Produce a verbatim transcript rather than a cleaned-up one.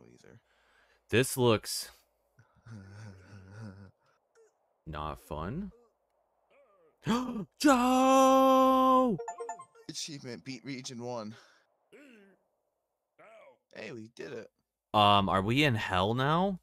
either. This looks not fun. Joe! Achievement, beat region one. Hey, we did it. Um, are we in hell now?